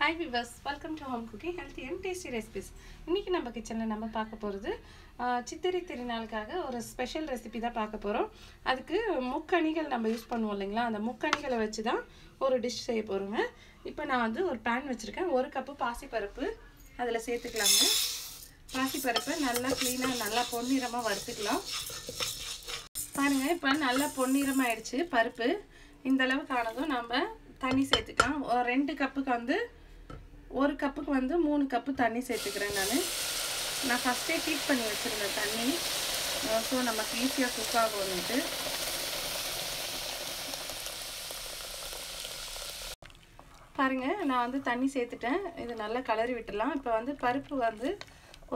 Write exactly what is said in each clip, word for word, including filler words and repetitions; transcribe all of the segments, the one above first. Hi viewers, welcome to Home Cooking Healthy and Tasty Recipes. इन्हीं नम्बर kitchen में नम्बर पाक पोरुदु चित्तिरै तिरुनाल कागा और स्पेशल रेसिपी दा पाक पोरोम. अदुक्कु मुक्कणिगल नम्बर यूज़ पन्नुवोम इल्लेंगला. अंद मुक्कणिगल वेच्चु दा और डिश सेय पोरोंगा. इप्पो नान वंदु और पैन वेच्चिरुक्केन. और कप पासी परप्पु अदला सेर्त्तुक्कलाम. पासी परप्पु नल्ला क्लीना नल्ला पोन्निरमा वरुत्तुक्कलाम. पारुंगा इप्पो नल्ला पोन्निरमा आयिरुच्चु परप्पु. इंद அளவுக்கு ஆனதும் நம்ம தண்ணி சேர்த்துக்கலாம். ரெண்டு கப்புக்கு வந்து ஒரு கப்புக்கு வந்து மூணு கப் தண்ணி சேர்த்துக்கிறேன். நான் நான் ஃபர்ஸ்டே ஹீட் பண்ணி வச்சிருந்த தண்ணி சோ நமக்கு ஈஸியா குக் ஆகும்னுட்டு. பாருங்க நான் வந்து தண்ணி சேர்த்துட்டேன். இது நல்லா கலரி விட்டுறலாம். இப்போ வந்து பருப்பு வந்து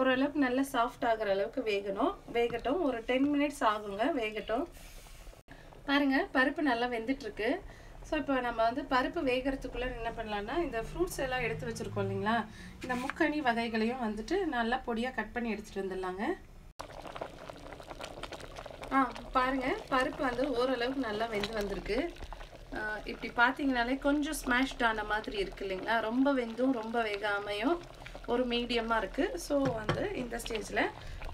ஒரு அளவுக்கு நல்ல சாஃப்ட் ஆகுற அளவுக்கு வேகணும். வேகட்டும் ஒரு பத்து மினிட்ஸ் ஆகுங்க வேகட்டும். பாருங்க பருப்பு நல்லா வெந்துட்டு இருக்கு. சோ இப்போ நம்ம வந்து பருப்பு வேகறதுக்குள்ள என்ன பண்ணலாம்னா இந்த ஃப்ரூட்ஸ் எல்லாம் எடுத்து வச்சிருக்கோம் இல்லீங்களா. இந்த முக்கணி வகைகளையும் வந்துட்டு நல்லா பொடியா கட் பண்ணி எடுத்துட்டு வந்துடலாங்க. ஆ பாருங்க பருப்பு வந்து ஓரளவுக்கு நல்லா வெந்து வந்திருக்கு. இப்படி பாத்தீங்கனாலே கொஞ்சம் ஸ்மாஷ்ட் ஆன மாதிரி இருக்கு இல்லீங்களா. ரொம்ப வெந்தும் ரொம்ப வேகாமையும் ஒரு மீடியமா இருக்கு. சோ வந்து இந்த ஸ்டேஜ்ல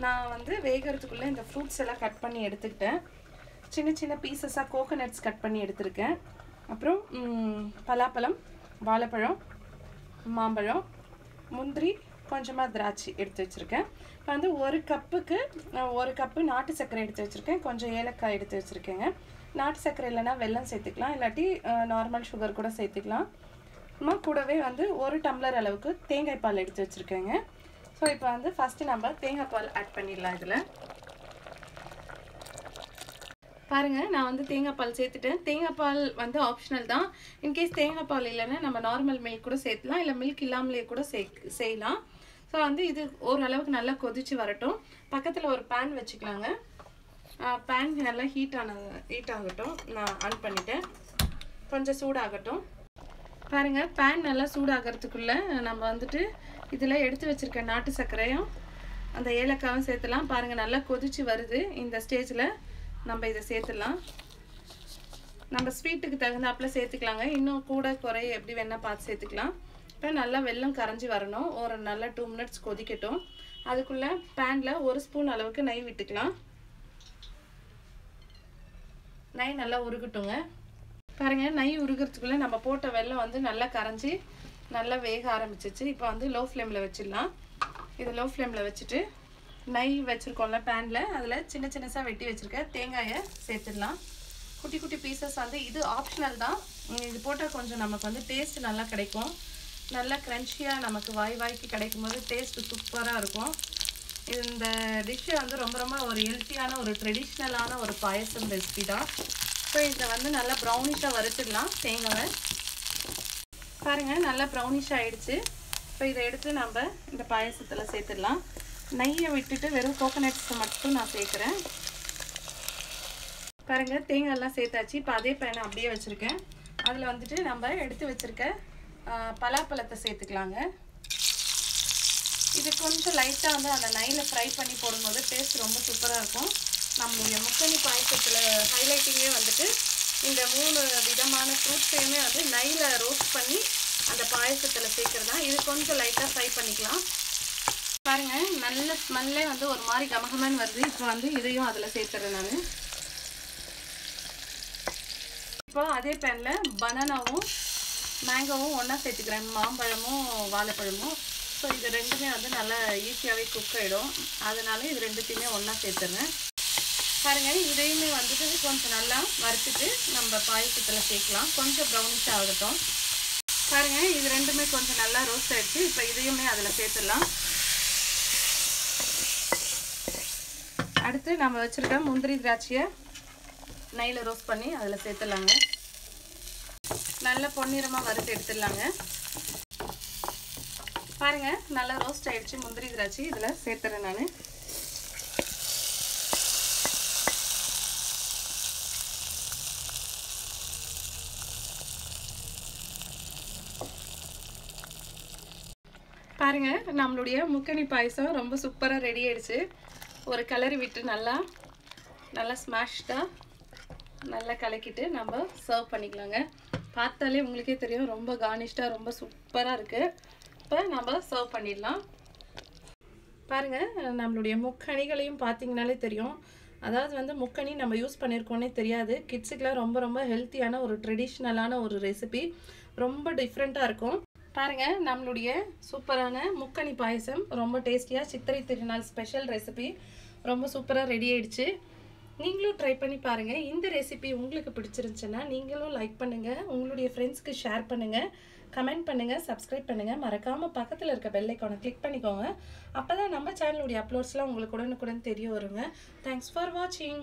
நான் வந்து வேகறதுக்குள்ள இந்த ஃப்ரூட்ஸ் எல்லாம் கட் பண்ணி எடுத்துக்கிட்டேன். சின்ன சின்ன பீசஸா கோகனட்ஸ் கட் பண்ணி எடுத்துர்க்கேன். அப்புறம் பலாப்பழம், வாழைப்பழம், மாம்பழம், முந்திரி, கொஞ்சமா திராட்சை எடுத்து வச்சிருக்கேன். இப்போ வந்து ஒரு கப்புக்கு ஒரு கப் நாட்டு சர்க்கரை எடுத்து வச்சிருக்கேன். கொஞ்சம் ஏலக்காய் எடுத்து வச்சிருக்கேங்க. நாட்டு சர்க்கரை இல்லனா வெல்லம் சேர்த்துக்கலாம். இல்லாட்டி நார்மல் சுகர் கூட சேர்த்துக்கலாம். நம்ம கூடவே வந்து ஒரு டம்ளர் அளவுக்கு தேங்காய் பால் எடுத்து வச்சிருக்கேங்க. சோ இப்போ வந்து ஃபர்ஸ்ட் நம்ம தேங்காய் பால் ஆட் பண்ணிடலாம் இதுல. பாருங்க நான் வந்து தேங்காய் பால் சேர்த்துட்டேன். தேங்காய் பால் வந்து ஆப்ஷனல் தான். இன்கேஸ் தேங்காய் பால் இல்லைன்னா நம்ம நார்மல் மில்க் கூட சேர்த்துலாம். இல்லை மில்க் இல்லாமலே கூட செய்யலாம். ஸோ வந்து இது ஓரளவுக்கு நல்லா கொதிச்சு வரட்டும். பக்கத்தில் ஒரு பேன் வச்சுக்கலாங்க. பேன் நல்லா ஹீட் ஆன ஹீட் ஆகட்டும். நான் ஆன் பண்ணிட்டேன். கொஞ்சம் சூடாகட்டும். பாருங்க பேன் நல்லா சூடாகிறதுக்குள்ளே நம்ம வந்துட்டு இதில் எடுத்து வச்சுருக்க நாட்டு சர்க்கரையும் அந்த ஏலக்காயும் சேர்த்துலாம். பாருங்க நல்லா கொதிச்சு வருது. இந்த ஸ்டேஜில் நம்ம இதை சேர்த்துடலாம். நம்ம ஸ்வீட்டுக்கு தகுந்தாப்புல சேர்த்துக்கலாங்க. இன்னும் கூட குறைய எப்படி வேணா பார்த்து சேர்த்துக்கலாம். இப்போ நல்லா வெல்லம் கரைஞ்சி வரணும். ஒரு நல்ல டூ மினிட்ஸ் கொதிக்கட்டும். அதுக்குள்ளே பேனில் ஒரு ஸ்பூன் அளவுக்கு நெய் விட்டுக்கலாம். நெய் நல்லா உருகட்டுங்க. பாருங்கள் நெய் உருகிறதுக்குள்ளே நம்ம போட்ட வெல்லம் வந்து நல்லா கரைஞ்சி நல்லா வேக ஆரம்பிச்சிச்சு. இப்போ வந்து லோ ஃப்ளேமில் வச்சிடலாம். இது லோ ஃப்ளேமில் வச்சுட்டு நெய் வச்சுருக்கோம்ல பேனில் அதில் சின்ன சின்னசாக வெட்டி வச்சுருக்க தேங்காயை சேர்த்துடலாம். குட்டி குட்டி பீசஸ் வந்து இது ஆப்ஷனல் தான். இது போட்டால் கொஞ்சம் நமக்கு வந்து டேஸ்ட் நல்லா கிடைக்கும். நல்லா க்ரன்ச்சியாக நமக்கு வாய் வாய்க்கு கிடைக்கும் போது டேஸ்ட்டு சூப்பராக இருக்கும். இந்த டிஷ்ஷை வந்து ரொம்ப ரொம்ப ஒரு ஹெல்த்தியான ஒரு ட்ரெடிஷ்னலான ஒரு பாயசம் ரெசிபி தான். ஸோ இதை வந்து நல்லா ப்ரௌனிஷாக வறுத்துடலாம் தேங்காவை. பாருங்கள் நல்லா ப்ரௌனிஷ் ஆகிடுச்சு. ஸோ இதை எடுத்து நம்ம இந்த பாயசத்தில் சேர்த்துடலாம். நெய்யை விட்டுட்டு வெறும் கோகனட்ஸை மட்டும் நான் சேர்க்குறேன். பாருங்கள் தேங்காயெல்லாம் சேர்த்தாச்சு. இப்போ அதே பேனை அப்படியே வச்சுருக்கேன். அதில் வந்துட்டு நம்ம எடுத்து வச்சுருக்க பலாப்பழத்தை சேர்த்துக்கலாங்க. இது கொஞ்சம் லைட்டாக வந்து அந்த நெய்யில் ஃப்ரை பண்ணி போடும்போது டேஸ்ட் ரொம்ப சூப்பராக இருக்கும். நம்மளுடைய முக்கணி பாயசத்தில் ஹைலைட்டிங்கே வந்துட்டு இந்த மூணு விதமான ஃப்ரூட்ஸையுமே வந்து நெய்யில் ரோஸ்ட் பண்ணி அந்த பாயசத்தில் சேர்க்குறது தான். இது கொஞ்சம் லைட்டாக ஃப்ரை பண்ணிக்கலாம். பாருங்க நல்ல ஸ்மெல்லே வந்து ஒரு மாதிரி கமகமான்னு வருது. இப்போ வந்து இதையும் அதில் சேர்த்துறேன் நான். இப்போ அதே பேனில் பனானாவும் மேங்கோவும் ஒன்றா சேர்த்துக்கிறேன். மாம்பழமும் வாழைப்பழமும். ஸோ இது ரெண்டுமே வந்து நல்லா ஈஸியாகவே குக் ஆகிடும். அதனால இது ரெண்டுத்தையுமே ஒன்றா சேர்த்துறேன். பாருங்கள் இதையுமே வந்துட்டு கொஞ்சம் நல்லா வறுத்துட்டு நம்ம பாயசத்தில் சேர்க்கலாம். கொஞ்சம் ப்ரௌனிஷ் ஆகட்டும். பாருங்கள் இது ரெண்டுமே கொஞ்சம் நல்லா ரோஸ்ட் ஆகிடுச்சு. இப்போ இதையுமே அதில் சேர்த்துடலாம். அடுத்து நம்ம வச்சுருக்க முந்திரி திராட்சையை நெய்யில் ரோஸ்ட் பண்ணி அதில் சேர்த்துடலாங்க. நல்லா பொன்னிறமாக வறுத்து எடுத்துடலாங்க. பாருங்கள் நல்லா ரோஸ்ட் ஆகிடுச்சு. முந்திரி திராட்சை இதில் சேர்த்துறேன் நான். பாருங்கள் நம்மளுடைய முக்கணி பாயசம் ரொம்ப சூப்பராக ரெடி ஆகிடுச்சு. ஒரு கலரி விட்டு நல்லா நல்லா ஸ்மாஷ்டாக நல்லா கலக்கிட்டு நம்ம சர்வ் பண்ணிக்கலாங்க. பார்த்தாலே உங்களுக்கே தெரியும் ரொம்ப கார்னிஷ்டா ரொம்ப சூப்பரா இருக்கு. இப்போ நம்ம சர்வ் பண்ணிடலாம். பாருங்க நம்மளுடைய முக்கணிகளையும் பாத்தீங்கனாலே தெரியும். அதாவது வந்து முக்கணி நம்ம யூஸ் பண்ணிருக்கோனே தெரியாது. கிட்ஸுக்குலாம் ரொம்ப ரொம்ப ஹெல்த்தியான ஒரு ட்ரெடிஷ்னலான ஒரு ரெசிபி, ரொம்ப டிஃப்ரெண்டா இருக்கும். பாருங்க நம்மளுடைய சூப்பரான முக்கணி பாயசம் ரொம்ப டேஸ்டியா சித்திரை திருநாள் ஸ்பெஷல் ரெசிபி ரொம்ப சூப்பரா ரெடி ஆயிடுச்சு. நீங்களும் ட்ரை பண்ணி பாருங்கள். இந்த ரெசிபி உங்களுக்கு பிடிச்சிருந்துச்சுன்னா நீங்களும் லைக் பண்ணுங்கள், உங்களுடைய ஃப்ரெண்ட்ஸ்க்கு ஷேர் பண்ணுங்கள், கமெண்ட் பண்ணுங்கள், சப்ஸ்கிரைப் பண்ணுங்கள். மறக்காமல் பக்கத்தில் இருக்க பெல் ஐக்கானை கிளிக் பண்ணிக்கோங்க. அப்போ தான் நம்ம சேனலுடைய அப்லோட்ஸ்லாம் உங்களுக்கு உடனுக்குடன் தெரிய வருங்க. தேங்க்ஸ் ஃபார் வாட்சிங்.